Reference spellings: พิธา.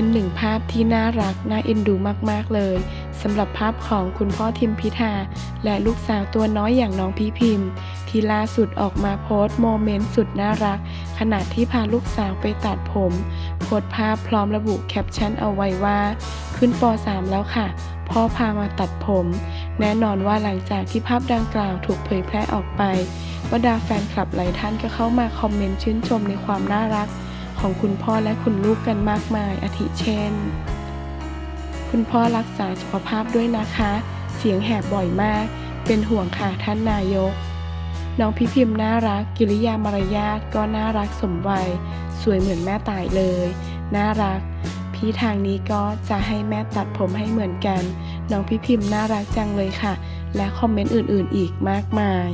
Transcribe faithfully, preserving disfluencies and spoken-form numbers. เป็นหนึ่งภาพที่น่ารักน่าเอ็นดูมากๆเลยสำหรับภาพของคุณพ่อทิมพิธาและลูกสาวตัวน้อยอย่างน้องพี่พิมพ์ที่ล่าสุดออกมาโพสต์โมเมนต์สุดน่ารักขณะที่พาลูกสาวไปตัดผมโพสต์ภาพพร้อมระบุแคปชั่นเอาไว้ว่าขึ้นป สาม แล้วค่ะพ่อพามาตัดผมแน่นอนว่าหลังจากที่ภาพดังกล่าวถูกเผยแพร่ออกไปบรรดาแฟนคลับหลายท่านก็เข้ามาคอมเมนต์ชื่นชมในความน่ารักของคุณพ่อและคุณลูกกันมากมายอาทิเช่นคุณพ่อรักษาสุขภาพด้วยนะคะเสียงแหบบ่อยมากเป็นห่วงค่ะท่านนายกน้องพี่พิมพ์น่ารักกิริยามารยาทก็น่ารักสมวัยสวยเหมือนแม่ตายเลยน่ารักพี่ทางนี้ก็จะให้แม่ตัดผมให้เหมือนกันน้องพี่พิมพ์น่ารักจังเลยค่ะและคอมเมนต์อื่นๆอีกมากมาย